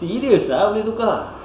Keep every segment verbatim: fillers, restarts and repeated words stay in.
Serius lah boleh tukar.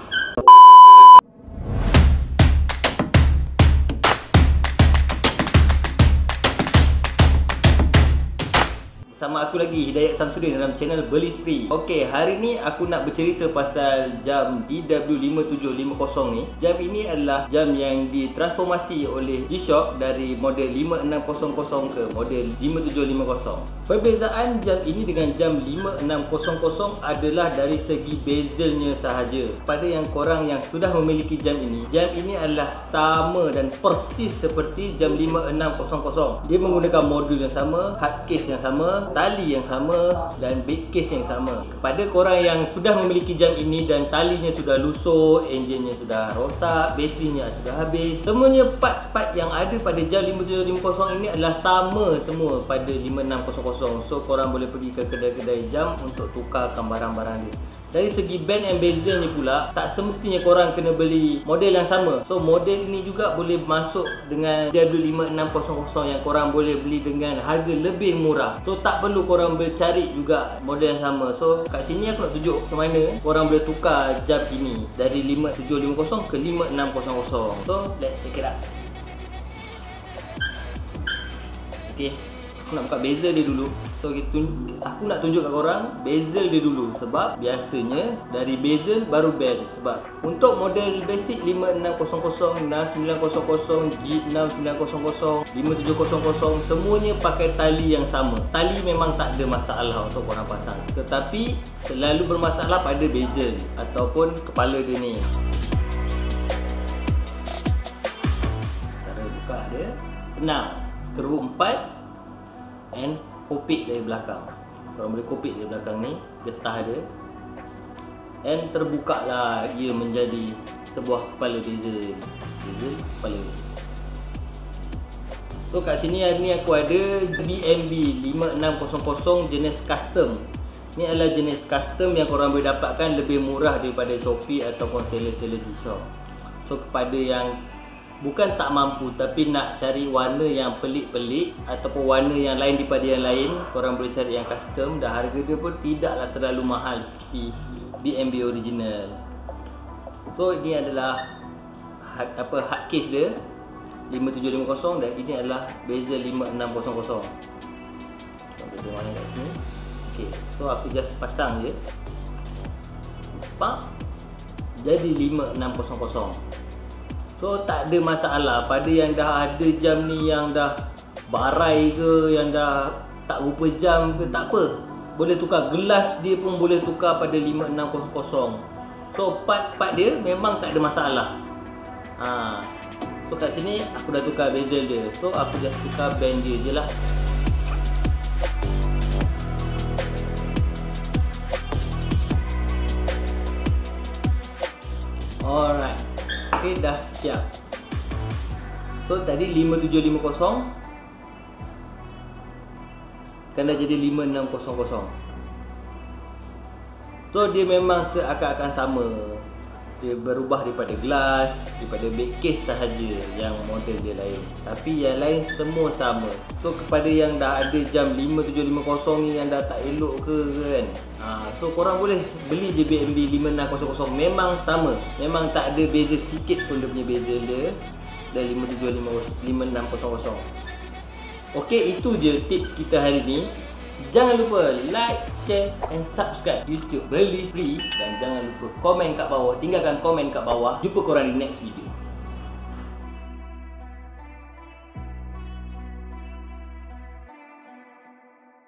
Sama aku lagi, Hidayat Samsudin dalam channel Belispree. Okey, hari ni aku nak bercerita pasal jam D W lima tujuh lima kosong ni. Jam ini adalah jam yang ditransformasi oleh G-Shock dari model lima enam kosong kosong ke model lima tujuh lima kosong. Perbezaan jam ini dengan jam lima enam kosong kosong adalah dari segi bezelnya sahaja. Pada yang korang yang sudah memiliki jam ini, jam ini adalah sama dan persis seperti jam lima enam kosong kosong. Dia menggunakan modul yang sama, hard case yang sama, tali yang sama dan back case yang sama. Kepada korang yang sudah memiliki jam ini dan talinya sudah lusuh, enjinnya sudah rosak, baterinya sudah habis, semuanya part-part yang ada pada jam lima tujuh lima kosong ini adalah sama semua pada lima enam kosong kosong. So korang boleh pergi ke kedai-kedai jam untuk tukarkan barang-barang dia. Dari segi band and bezel ni pula, tak semestinya korang kena beli model yang sama. So model ni juga boleh masuk dengan D W lima enam kosong kosong yang korang boleh beli dengan harga lebih murah. So tak perlu korang bercari juga model yang sama. So kat sini aku nak tunjuk macam mana korang boleh tukar jam ini dari lima tujuh lima kosong ke lima enam kosong kosong. So let's check it out. Okay, aku nak buka bezel dia dulu. So aku nak tunjuk kat korang bezel dia dulu, sebab biasanya dari bezel baru band. Sebab untuk model basic lima enam kosong kosong, enam sembilan kosong kosong, G enam sembilan kosong kosong, lima tujuh kosong kosong, semuanya pakai tali yang sama. Tali memang tak ada masalah untuk korang pasang, tetapi selalu bermasalah pada bezel ataupun kepala dia ni. Cara buka dia senang, skru empat and kopik dari belakang. Korang boleh kopik dari belakang ni, getah dia, and terbuka lah ia menjadi sebuah kepala bezel. Bezel kepala. So kat sini hari ni aku ada D M B lima enam kosong kosong jenis custom. Ni adalah jenis custom yang korang boleh dapatkan lebih murah daripada Shopee ataupun seller-seller G-Shock. So kepada yang bukan tak mampu tapi nak cari warna yang pelik-pelik ataupun warna yang lain daripada yang lain, korang boleh cari yang custom dan harga dia pun tidaklah terlalu mahal seperti D M B original. So ini adalah hard, apa, hard case dia lima tujuh lima kosong dan ini adalah bezel lima enam kosong kosong. Kita tengok yang kat sini. Okay, so aku just pasang je. Pak jadi lima enam kosong kosong. So tak ada masalah pada yang dah ada jam ni, yang dah barai ke, yang dah tak rupa jam ke, tak apa. Boleh tukar gelas dia pun boleh tukar pada lima enam kosong kosong. So part-part dia memang tak ada masalah. Ha. So kat sini aku dah tukar bezel dia. So aku dah tukar band dia je lah. Alright. Okay, dah siap. So tadi lima tujuh lima kosong kan dah jadi lima enam kosong kosong. So dia memang seakan-akan sama. Dia berubah daripada gelas, daripada back case sahaja yang model dia lain, tapi yang lain semua sama. So kepada yang dah ada jam lima tujuh lima kosong ni yang dah tak elok ke kan, ha, so korang boleh beli je B M B lima enam kosong kosong. Memang sama, memang tak ada beza sikit pun dia punya bezel dia dan lima tujuh lima enam kosong kosong. Ok, itu je tips kita hari ni. Jangan lupa like, share and subscribe YouTube Belispree dan jangan lupa komen kat bawah, tinggalkan komen kat bawah. Jumpa korang di next video.